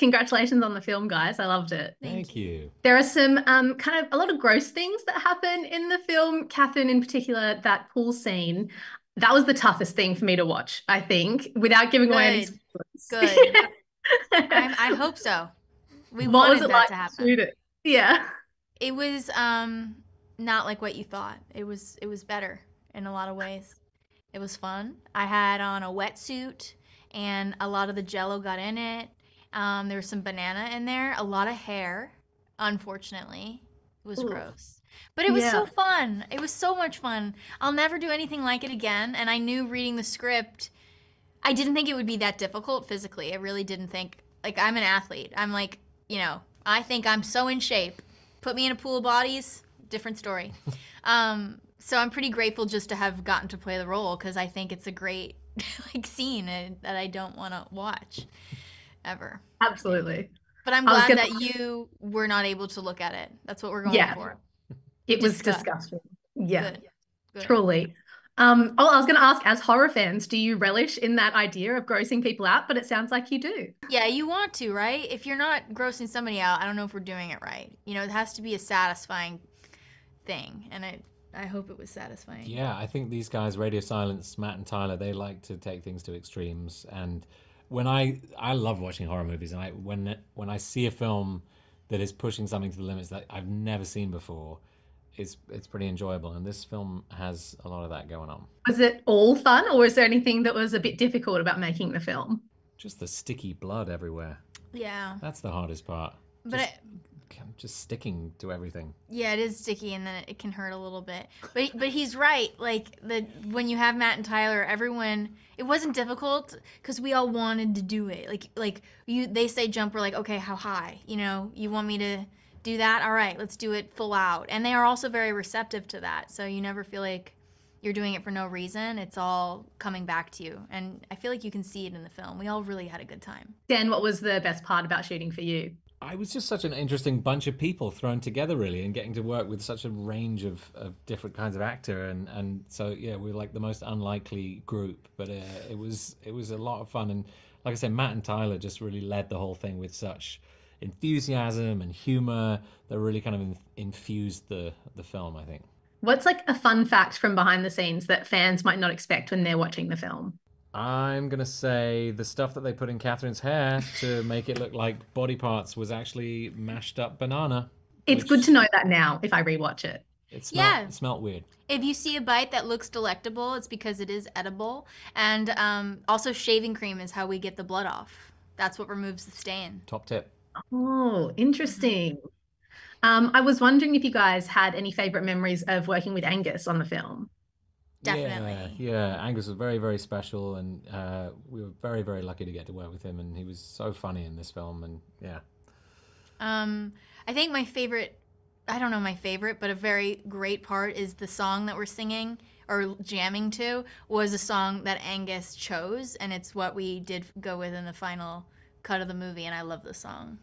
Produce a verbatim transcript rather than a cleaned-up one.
Congratulations on the film, guys. I loved it. Thank, Thank you. you. There are some um, kind of a lot of gross things that happen in the film. Kathryn, in particular, that pool scene, that was the toughest thing for me to watch, I think, without giving Good. away any spoilers. Good. I, I hope so. We what wanted was it that like to happen. To shoot it? Yeah. It was um, not like what you thought. It was, it was better in a lot of ways. It was fun. I had on a wetsuit and a lot of the jello got in it. Um, there was some banana in there, a lot of hair, unfortunately. It was Ooh. gross. But it was yeah. so fun. It was so much fun. I'll never do anything like it again. And I knew reading the script, I didn't think it would be that difficult physically. I really didn't think, like, I'm an athlete. I'm like, you know, I think I'm so in shape. Put me in a pool of bodies, different story. Um, so I'm pretty grateful just to have gotten to play the role because I think it's a great like scene that I don't want to watch. Ever. Absolutely. But I'm glad gonna... that you were not able to look at it. That's what we're going yeah. for. It was Disgust. disgusting. Yeah. Good. Good. Truly. Um, oh, I was going to ask, as horror fans, do you relish in that idea of grossing people out? But it sounds like you do. Yeah, you want to, right? If you're not grossing somebody out, I don't know if we're doing it right. You know, it has to be a satisfying thing. And I, I hope it was satisfying. Yeah, I think these guys, Radio Silence, Matt and Tyler, they like to take things to extremes. And When I I love watching horror movies, and I when when I see a film that is pushing something to the limits that I've never seen before, it's it's pretty enjoyable. And this film has a lot of that going on. Was it all fun, or was there anything that was a bit difficult about making the film? Just the sticky blood everywhere. Yeah, that's the hardest part. But just, it, just sticking to everything. Yeah, it is sticky, and then it can hurt a little bit. But but he's right. Like the when you have Matt and Tyler, everyone. It wasn't difficult because we all wanted to do it. Like, like you, they say jump, we're like, okay, how high? You know, you want me to do that? All right, let's do it full out. And they are also very receptive to that. So you never feel like you're doing it for no reason. It's all coming back to you. And I feel like you can see it in the film. We all really had a good time. Dan, what was the best part about shooting for you? I was just such an interesting bunch of people thrown together, really, and getting to work with such a range of, of different kinds of actor, and, and so yeah, we were like the most unlikely group, but uh, it was it was a lot of fun, and like I said, Matt and Tyler just really led the whole thing with such enthusiasm and humor that really kind of in, infused the the film, I think. What's like a fun fact from behind the scenes that fans might not expect when they're watching the film? I'm going to say the stuff that they put in Kathryn's hair to make it look like body parts was actually mashed up banana. It's good to know that now if I rewatch it. It smelt, yeah. It smelt weird. If you see a bite that looks delectable, it's because it is edible. And um, also shaving cream is how we get the blood off. That's what removes the stain. Top tip. Oh, interesting. Um, I was wondering if you guys had any favorite memories of working with Angus on the film. Definitely. Yeah, yeah, Angus was very, very special, and uh, we were very, very lucky to get to work with him, and he was so funny in this film, and yeah. Um, I think my favorite, I don't know my favorite, but a very great part is the song that we're singing, or jamming to, was a song that Angus chose, and it's what we did go with in the final cut of the movie, and I love the song.